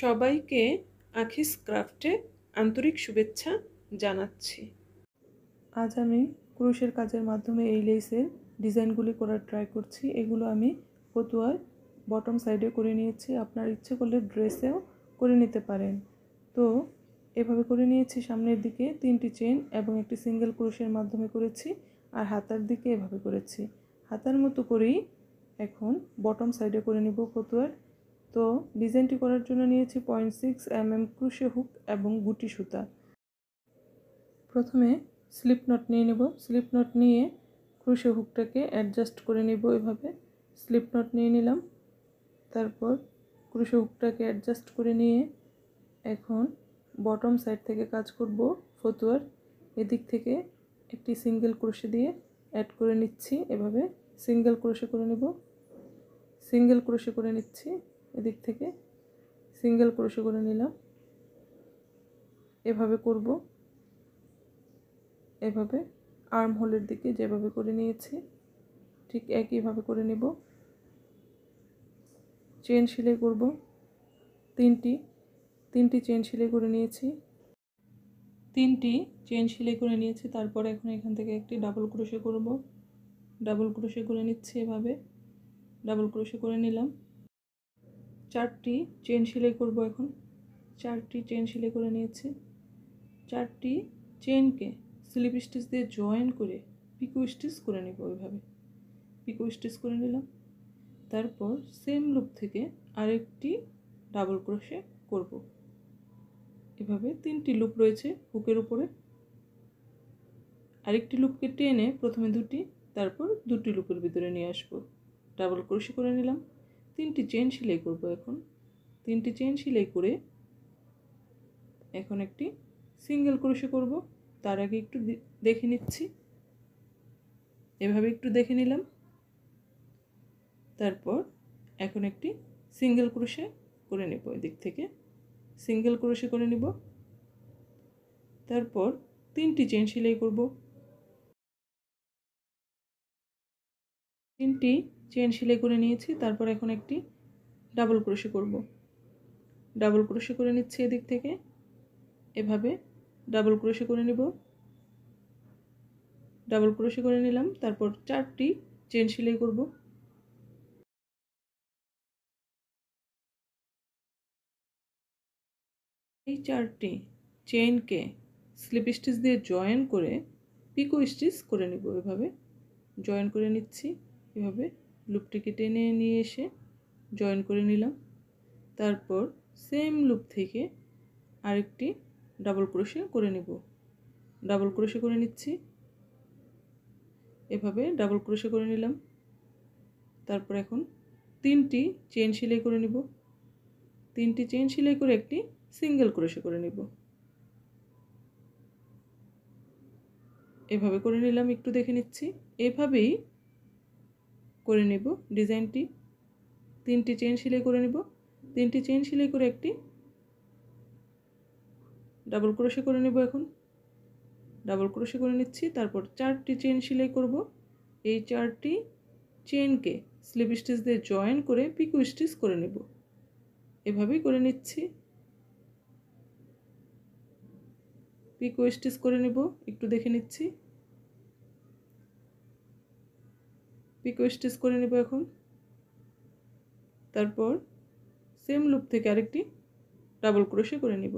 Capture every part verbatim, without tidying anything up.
সবাইকে আখিস ক্রাফটে আন্তরিক শুভেচ্ছা জানাচ্ছি। আজ আমি ক্রোশের কাজের মাধ্যমে এই লেসের ডিজাইনগুলি করার ট্রাই করছি। এগুলো আমি ফতুয়ার বটম সাইডে করে নিয়েছি, আপনার ইচ্ছে করলে ড্রেসেও করে নিতে পারেন। তো এভাবে করে নিয়েছি, সামনের দিকে তিনটি চেন এবং একটি সিঙ্গেল ক্রোশের মাধ্যমে করেছি, আর হাতার দিকে এভাবে করেছি। হাতার মতো করেই এখন বটম সাইডে করে নিব ফতুয়ার। তো ডিজাইনটি করার জন্য নিয়েছি point six M M crochet hook এবং গুটি সুতা। প্রথমে স্লিপ নট নিয়ে নেব, স্লিপ নট নিয়ে ক্রোশে হুকটাকে অ্যাডজাস্ট করে নেব। এভাবে স্লিপ নট নিয়ে নিলাম, তারপর ক্রোশে হুকটাকে অ্যাডজাস্ট করে নিয়ে এখন বটম সাইড থেকে কাজ করব। ফতুয়ার এদিক থেকে একটি সিঙ্গেল ক্রোশে দিয়ে অ্যাড করে নিচ্ছি, এভাবে সিঙ্গেল ক্রোশে করে নেব, সিঙ্গেল ক্রোশে করে নিচ্ছি, এদিক থেকে সিঙ্গেল ক্রোশে করে নিলাম। এভাবে করব, এভাবে আর্ম হোলের দিকে যেভাবে করে নিয়েছি ঠিক একইভাবে করে নেব। চেন সেলাই করব, তিনটি তিনটি চেন সেলাই করে নিয়েছি, তিনটি চেন সেলাই করে নিয়েছি। তারপর এখন এখান থেকে একটি ডাবল ক্রোশে করব, ডাবল ক্রোশে করে নিচ্ছি, এভাবে ডাবল ক্রোশে করে নিলাম। চারটি চেন সেলাই করব, এখন চারটি চেন সেলাই করে নিয়েছি। চারটি চেনকে স্লিপ স্টিচ দিয়ে জয়েন করে পিকো স্টিচ করে নেব, ওইভাবে পিকো স্টিচ করে নিলাম। তারপর সেম লুপ থেকে আরেকটি ডাবল ক্রোশে করব, এভাবে তিনটি লুপ রয়েছে হুকের উপরে, আরেকটি লুপকে টেনে প্রথমে দুটি তারপর দুটি লুপের ভিতরে নিয়ে আসব। ডাবল ক্রোশে করে নিলাম, তিনটি চেন সেলাই করব, এখন তিনটি চেন সেলাই করে এখন একটি সিঙ্গেল ক্রোশে করব। তার আগে একটু দেখে নিচ্ছি, এভাবে একটু দেখে নিলাম। তারপর এখন একটি সিঙ্গেল ক্রোশে করে নেব, এদিক থেকে সিঙ্গেল ক্রোশে করে নেব। তারপর তিনটি চেন সেলাই করব, তিনটি চেন সেলাই করে নিয়েছি। তারপর এখন একটি ডাবল ক্রোশে করব, ডাবল ক্রোশে করে নিচ্ছি, এদিক থেকে এভাবে ডাবল ক্রোশে করে নেব, ডাবল ক্রোশে করে নিলাম। তারপর চারটি চেন সেলাই করব, এই চারটি চেনকে স্লিপ স্টিচ দিয়ে জয়েন করে পিকো স্টিচ করে নেব, এভাবে জয়েন করে নিচ্ছি, এভাবে লুপটিকে টেনে নিয়ে এসে জয়েন করে নিলাম। তারপর সেম লুপ থেকে আরেকটি ডাবল ক্রোশে করে নেব, ডাবল ক্রোশে করে নিচ্ছি, এভাবে ডাবল ক্রোশে করে নিলাম। তারপর এখন তিনটি চেন সেলাই করে নেব, তিনটি চেন সেলাই করে একটি সিঙ্গেল ক্রোশে করে নেব, এভাবে করে নিলাম, একটু দেখে নিচ্ছি। এভাবেই করে নেব ডিজাইনটি, তিনটি চেন সেলাই করে নেব, তিনটি চেন সেলাই করে একটি ডাবল ক্রোশে করে নেব, এখন ডাবল ক্রোশে করে নিচ্ছি। তারপর চারটি চেন সেলাই করব, এই চারটি চেনকে স্লিপ স্টিচ দিয়ে জয়েন করে পিকো স্টিচ করে নেব, এভাবেই করে নিচ্ছি, পিকো স্টিচ করে নেব, একটু দেখে নিচ্ছি, পিকো স্টিচ করে নেব এখন। তারপর সেম লুপ থেকে আরেকটি ডাবল ক্রোশে করে নেব,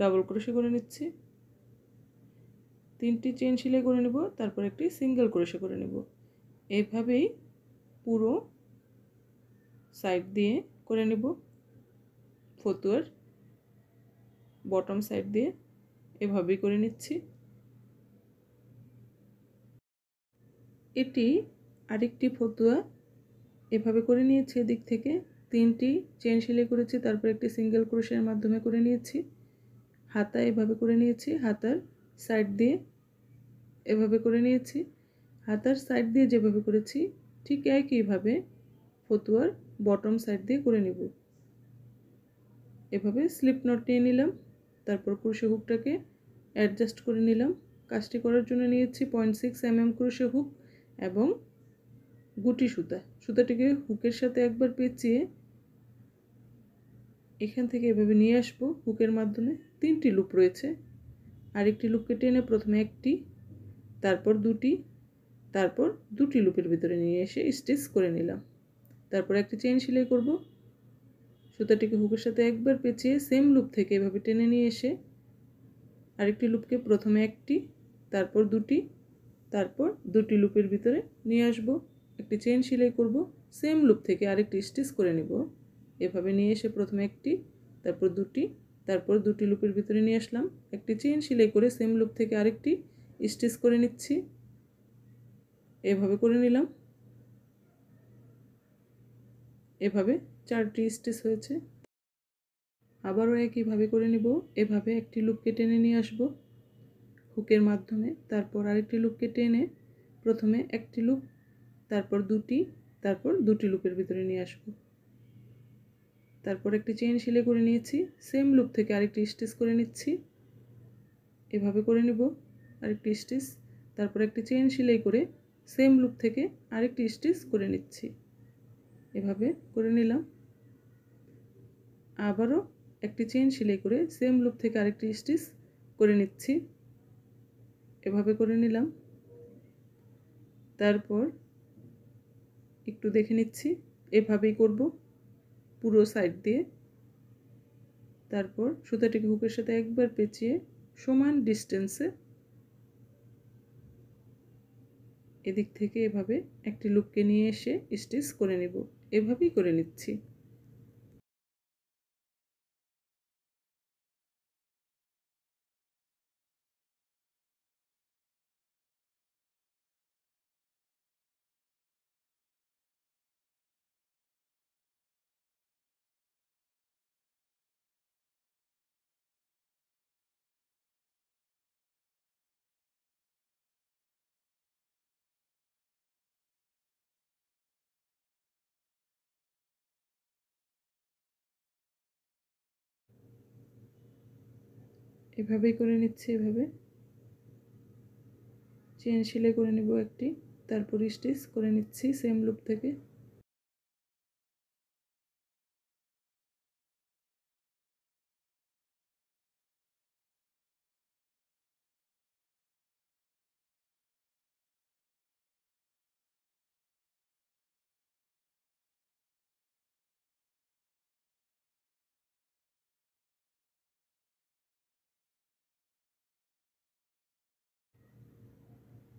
ডাবল ক্রোশে করে নিচ্ছি, তিনটি চেন সেলাই করে নেব, তারপর একটি সিঙ্গেল ক্রোশে করে নেব। এভাবেই পুরো সাইড দিয়ে করে নেব, ফতুয়ার বটম সাইড দিয়ে এভাবেই করে নিচ্ছি। এটি আরেকটি ফতুয়া, এভাবে করে নিয়েছি, এদিক থেকে তিনটি চেন সেলাই করেছি, তারপর একটি সিঙ্গেল ক্রোশের মাধ্যমে করে নিয়েছি। হাতা এভাবে করে নিয়েছি, হাতার সাইড দিয়ে এভাবে করে নিয়েছি, হাতার সাইড দিয়ে যেভাবে করেছি ঠিক একইভাবে ফতুয়ার বটম সাইড দিয়ে করে নেব। এভাবে স্লিপ নট নিয়ে নিলাম, তারপর ক্রোশে হুকটাকে অ্যাডজাস্ট করে নিলাম। কাজটি করার জন্য নিয়েছি point six M M crochet hook এবং গুটি সুতা। সুতাটিকে হুকের সাথে একবার পেঁচিয়ে एखान थेके एभाबे निये आसबो हुकेर माध्यमे तीनटी लूप रयेछे आरेकटी लूपके टेने प्रथमे एकटी तारपर दुटी तारपर दुटी लूपेर भितरे निये एसे स्टिच करे निलाम। तारपर एकटी चेन सेলাই करब। सूताটিকে हुकेर साथे एकबार पेঁচিয়ে सेम लूप थेके एभाबे टेने निये एसे आरेकटी लूपके प्रथमे एकटी तारपर दुटी तारपर दुटी लूपेर भितरे निये आसबो। एकटी चेन সেলাই করব। सेम लूप थेके आरेकटी स्टिच करे नेब। एभाबे निये एसे प्रथमे एकटी तारपर दुटी तारपर दुटी लूपेर भितरे निये आसलाम। एकटी चेन সেলাই करे सेम लूप थेके आरेकटी स्टिच करे निচ্ছি। एभाबे करे निलाम। एभाबे चारटी स्टिच হয়েছে। আবারও একইভাবে করে নিব। এভাবে একটি লুপকে টেনে নিয়ে আসব হুকের মাধ্যমে। তারপর আরেকটি লুপকে টেনে প্রথমে একটি লুপ তারপর দুটি তারপর দুটি লুপের ভিতরে নিয়ে আসব। তারপর একটি চেইন সেলাই করে নিয়েছি। সেম লুপ থেকে আরেকটি স্টিচ করে নিচ্ছি। এভাবে করে নিব আরেকটি স্টিচ। তারপর একটি চেইন সেলাই করে সেম লুপ থেকে আরেকটি স্টিচ করে নিচ্ছি। এভাবে করে নিলাম। আবারো একটি চেইন সেলাই করে সেম লুপ থেকে আরেকটি স্টিচ করে নিচ্ছি। এভাবে করে নিলাম। তারপর একটু দেখে নিচ্ছি। এভাবেই করব পুরো সাইড দিয়ে। তারপর সুতাটিকে হুকের সাথে একবার পেঁচিয়ে সমান ডিসটেন্সে এদিক থেকে এভাবে একটি লুপকে নিয়ে এসে স্টিচ করে নেব। এভাবেই করে নিচ্ছি। এভাবেই করে নিচ্ছি। এভাবে চেন সেলাই করে নেব একটি তারপর স্টিচ করে নিচ্ছি সেম লুপ থেকে।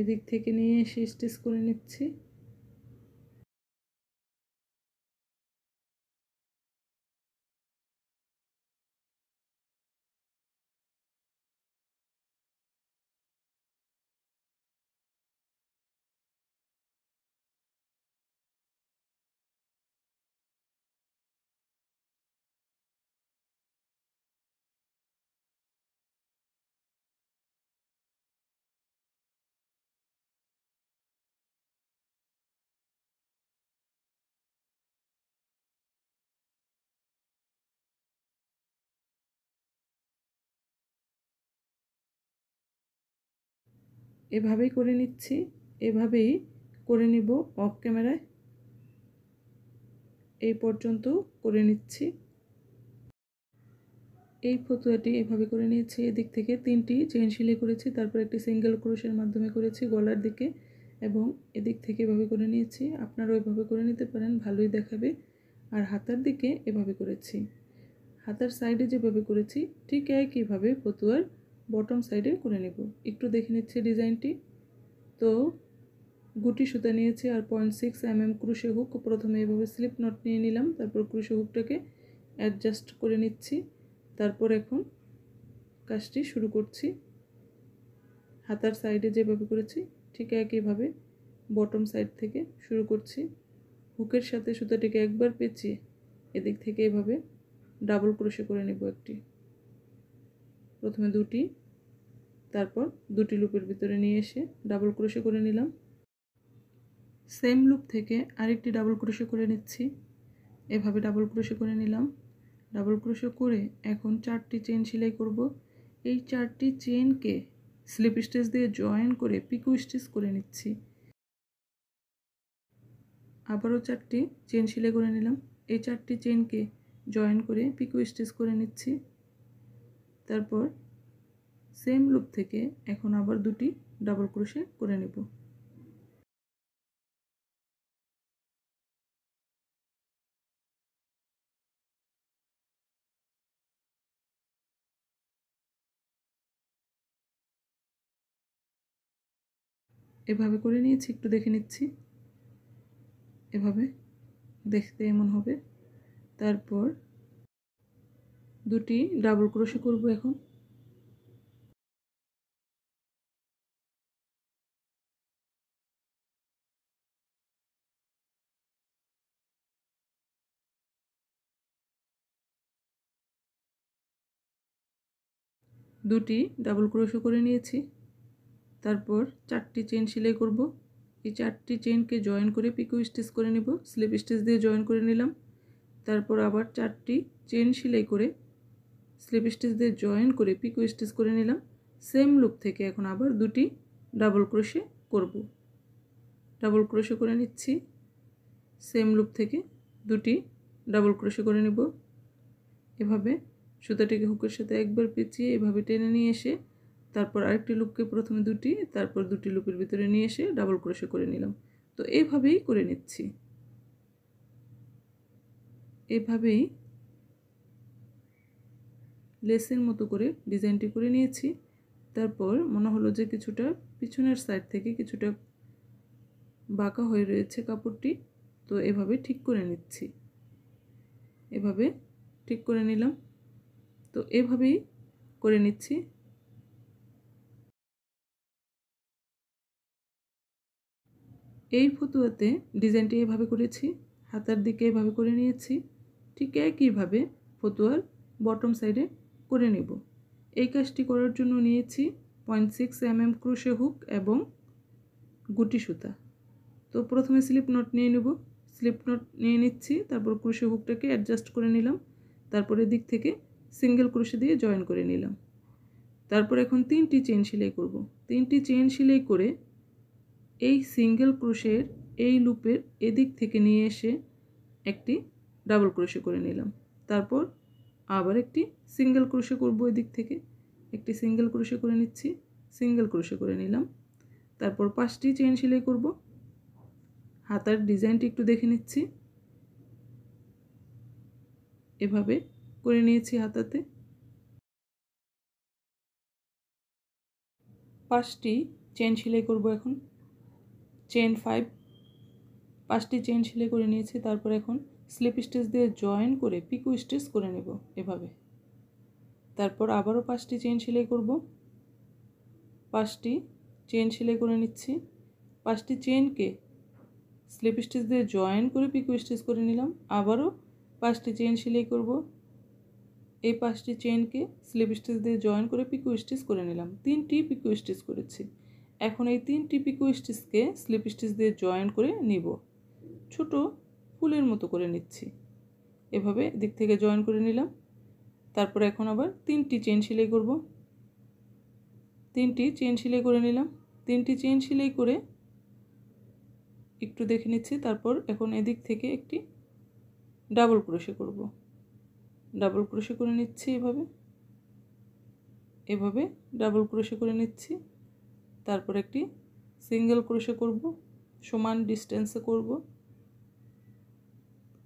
এদিক থেকে নিয়ে এসে স্টিচ করে নিচ্ছি। এভাবেই করে নিচ্ছি। এভাবেই করে নিব অফ ক্যামেরায়। এই পর্যন্ত করে নিচ্ছি। এই ফতুয়াটি এভাবে করে নিয়েছি। এদিক থেকে তিনটি চেইন সেলাই করেছি, তারপর একটি সিঙ্গেল ক্রোশের মাধ্যমে করেছি গলার দিকে এবং এদিক থেকে এভাবে করে নিয়েছি। আপনারাও এভাবে করে নিতে পারেন, ভালোই দেখাবে। আর হাতার দিকে এভাবে করেছি। হাতার সাইডে যেভাবে করেছি ঠিক একইভাবে ফতুয়ার बॉटम साइडे करे नेब। एकटू देखे निच्छे डिजाइनटी। तो गुटी सूता नियेछे आर point six M M crochet hook प्रथमे एभाबे स्लिप नट निये निलाम। तारपर क्रुशे हुकटाके एडजस्ट करे निच्छी। तारपर एखन काजटी शुरू करछी। हातार साइडे जेभाबे करेछी ठीक एकइभाबे बॉटम साइड थेके शुरू करछी। हुकेर साथे सूताटिके एकबार पेचिए एदिक थेके एभाबे डाबल क्रोशे करे नेब। एकटी प्रथमे दुटी तारपर दुटी लूपर भितरे निये एसे डाबल क्रोशे करे निलाम। सेम लूप थेके आरेकटी डाबल क्रोशे करे निच्छी। एभाबे डाबल क्रोशे करे निलाम। डाबल क्रोशे करे एखन चारटी चेन सेলাই करब। एई चारटी चेनके स्लिप स्टिच दिये जयेन करे पिको स्टिच करे निच्छी। आबारो चारटी चेन सेলাই करे निलाम। एई चारटी चेनके জয়েন করে পিকো স্টিচ করে নিচ্ছি। তারপর সেম লুপ থেকে এখন আবার দুটি ডাবল ক্রোশে করে নেব। এভাবে করে নিয়েছি, একটু দেখে নিচ্ছি। এভাবে দেখতে এমন হবে। তারপর দুটি ডাবল ক্রোশে করব এখন। দুটি ডাবল ক্রোশে করে নিয়েছি। তারপর চারটি চেন সেলাই করব। এই চারটি চেনকে জয়েন করে পিকো স্টিচ করে নিব, স্লিপ স্টিচ দিয়ে জয়েন করে নিলাম। তারপর আবার চারটি চেন সেলাই করে স্লিপ স্টিচ দিয়ে জয়েন করে পিকো স্টিচ করে নিলাম। সেম লুপ থেকে এখন আবার দুটি ডাবল ক্রোশে করব। ডাবল ক্রোশে করে নিচ্ছি, সেম লুপ থেকে দুটি ডাবল ক্রোশে করে নিব। এভাবে সুতাটিকে হুকের সাথে একবার পেঁচিয়ে এভাবে টেনে নিয়ে এসে তারপর আরেকটি লুপকে প্রথমে দুটি, তারপর দুটি লুপের ভিতরে নিয়ে এসে ডাবল ক্রোশে করে নিলাম। তো এইভাবেই করে নিচ্ছি। এভাবেই লেসের মতো করে ডিজাইনটি করে নিয়েছি। তারপর মনে হলো যে কিছুটা পিছনের সাইড থেকে কিছুটা বাঁকা হয়ে রয়েছে কাপড়টি, তো এভাবে ঠিক করে নিচ্ছি। এভাবে ঠিক করে নিলাম। তো এভাবেই করে নিচ্ছি। এই ফতুয়াতে ডিজাইনটি এভাবে করেছি, হাতার দিকে এভাবে করে নিয়েছি। ঠিক একইভাবে ফতুয়ার বটম সাইডে করে নেব। এই কাজটি করার জন্য নিয়েছি point six M M crochet hook এবং গুটি সুতা। তো প্রথমে স্লিপ নট নিয়ে নেব, স্লিপ নট নিয়ে নিচ্ছি। তারপর ক্রোশে হুকটাকে অ্যাডজাস্ট করে নিলাম। তারপরে দিক থেকে সিঙ্গেল ক্রোশে দিয়ে জয়েন করে নিলাম। তারপর এখন তিনটি চেন সেলাই করব। তিনটি চেন সেলাই করে এই সিঙ্গেল ক্রোশের এই লুপের এদিক থেকে নিয়ে এসে একটি ডাবল ক্রোশে করে নিলাম। তারপর আবার একটি সিঙ্গেল ক্রোশে করব, এদিক থেকে একটি সিঙ্গেল ক্রোশে করে নিচ্ছি, সিঙ্গেল ক্রোশে করে নিলাম। তারপর পাঁচটি চেন সেলাই করব। হাতার ডিজাইনটি একটু দেখে নিচ্ছি। এভাবে করে নিয়েছি হাতাতে। পাঁচটি চেন সেলাই করব এখন। চেন ফাইভ পাঁচটি চেন সেলাই করে নিয়েছি। তারপর এখন স্লিপ স্টিচ দিয়ে জয়েন করে পিকো স্টিচ করে নেব এভাবে। তারপর আবারও পাঁচটি চেন সেলাই করব। পাঁচটি চেন সেলাই করে নিচ্ছি। পাঁচটি চেনকে স্লিপ স্টিচ দিয়ে জয়েন করে পিকো স্টিচ করে নিলাম। আবারও পাঁচটি চেন সেলাই করব। এই পাঁচটি চেনকে স্লিপ স্টিচ দিয়ে জয়েন করে পিকো স্টিচ করে নিলাম। তিনটি পিকো স্টিচ করেছি। এখন এই তিনটি পিকো স্টিচকে স্লিপ স্টিচ দিয়ে জয়েন করে নিব। ছোট ফুলের মতো করে নিচ্ছি। এভাবে দিক থেকে জয়েন করে নিলাম। তারপর এখন আবার তিনটি চেন সেলাই করব। তিনটি চেন সেলাই করে নিলাম। তিনটি চেন সেলাই করে একটু দেখে নিচ্ছি। তারপর এখন এদিক থেকে একটি ডাবল ক্রোশে করব। ডাবল ক্রোশে করে নিচ্ছি এভাবে। এভাবে ডাবল ক্রোশে করে নিচ্ছি। তারপর একটি সিঙ্গেল ক্রোশে করব, সমান ডিস্টেন্সে করব,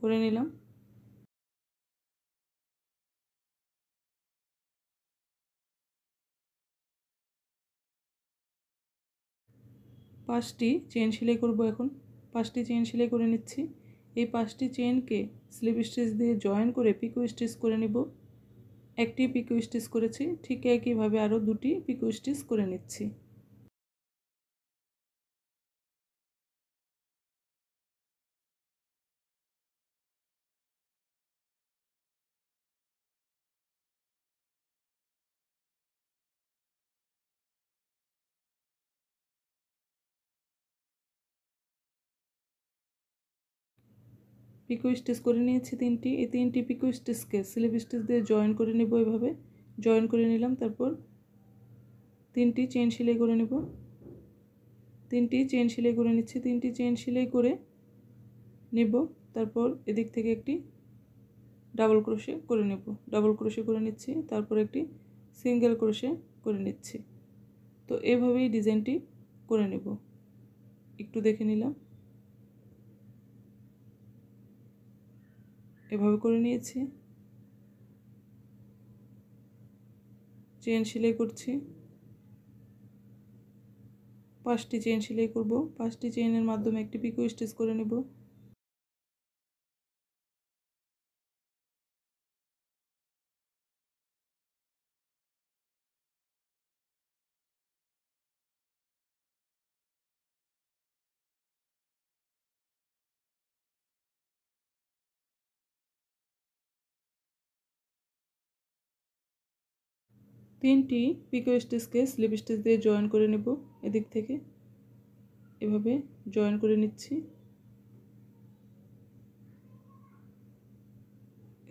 করে নিলাম। পাঁচটি চেন সেলাই করব এখন। পাঁচটি চেন সেলাই করে নিচ্ছি। এই পাঁচটি চেনকে স্লিপ স্টিচ দিয়ে জয়েন করে পিকো স্টিচ করে নিব। একটি পিকো স্টিচ করেছি, ঠিক একইভাবে আরও দুটি পিকো স্টিচ করে নিচ্ছি। পিকো স্টিচ করে নিয়েছি তিনটি। এই তিনটি পিকো স্টিচকে স্লিপ স্টিচ দিয়ে জয়েন করে নেব এভাবে। জয়েন করে নিলাম। তারপর তিনটি চেন সেলাই করে নেব। তিনটি চেন সেলাই করে নিচ্ছি। তিনটি চেন সেলাই করে নেব। তারপর এদিক থেকে একটি ডাবল ক্রোশে করে নেব। ডাবল ক্রোশে করে নিচ্ছি, তারপর একটি সিঙ্গেল ক্রোশে করে নিচ্ছি। তো এভাবেই ডিজাইনটি করে নেব, একটু দেখে নিলাম। এভাবে করে নিয়েছি, চেন সেলাই করছি। পাঁচটি চেন সেলাই করব, পাঁচটি চেনের মাধ্যমে একটি পিকো স্টিচ করে নেব। তিনটি পিকো স্টিচকে স্লিপ স্টিচ দিয়ে জয়েন করে নেব, এদিক থেকে এভাবে জয়েন করে নিচ্ছি,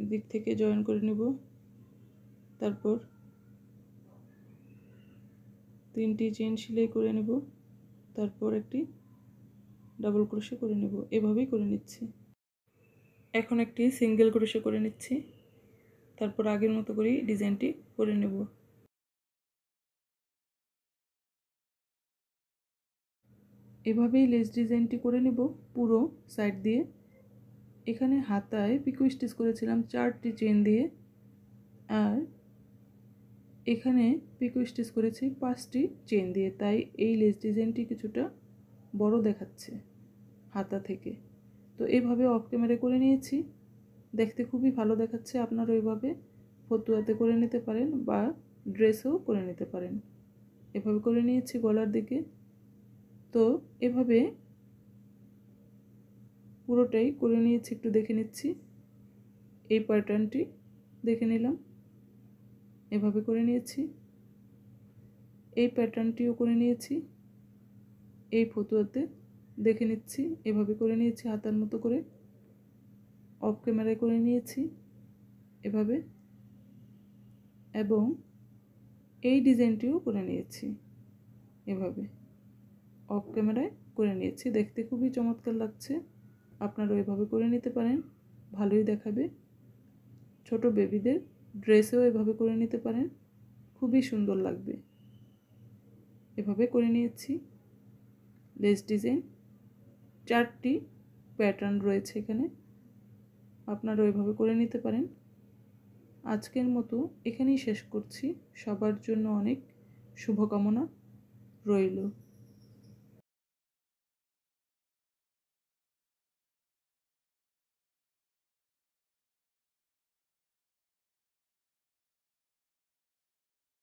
এদিক থেকে জয়েন করে নেব। তারপর তিনটি চেন সেলাই করে নেব, তারপর একটি ডাবল ক্রোশে করে নেব। এভাবেই করে নিচ্ছি। এখন একটি সিঙ্গেল ক্রোশে করে নিচ্ছি, তারপর আগের মতো করেই ডিজাইনটি করে নেব। এভাবেই লেস ডিজাইনটি করে নেব পুরো সাইড দিয়ে। এখানে হাতায় পিকো স্টিচ করেছিলাম চারটি চেন দিয়ে, আর এখানে পিকো স্টিচ করেছি পাঁচটি চেন দিয়ে, তাই এই লেস ডিজাইনটি কিছুটা বড় দেখাচ্ছে হাতা থেকে। তো এইভাবে অফ ক্যামেরা করে নিয়েছি, দেখতে খুবই ভালো দেখাচ্ছে। আপনারা এইভাবে ফতুয়াতে করে নিতে পারেন বা ড্রেসও করে নিতে পারেন। এভাবে করে নিয়েছি গলার দিকে। তো এভাবে পুরোটাই করে নিয়েছি, একটু দেখে নিচ্ছি। এই প্যাটার্নটি দেখে নিলাম, এভাবে করে নিয়েছি। এই প্যাটার্নটিও করে নিয়েছি, এই ফতুয়াতে দেখে নিচ্ছি। এভাবে করে নিয়েছি হাতার মতো করে, অফ ক্যামেরায় করে নিয়েছি এভাবে, এবং এই ডিজাইনটিও করে নিয়েছি এভাবে অফ ক্যামেরায় করে নিয়েছি। দেখতে খুবই চমৎকার লাগছে, আপনারা এভাবে করে নিতে পারেন, ভালোই দেখাবে। ছোট বেবিদের ড্রেসেও এভাবে করে নিতে পারেন, খুবই সুন্দর লাগবে। এভাবে করে নিয়েছি লেস ডিজাইন। চারটি প্যাটার্ন রয়েছে এখানে, আপনারা এভাবে করে নিতে পারেন। আজকের মতো এখানেই শেষ করছি। সবার জন্য অনেক শুভকামনা রইল।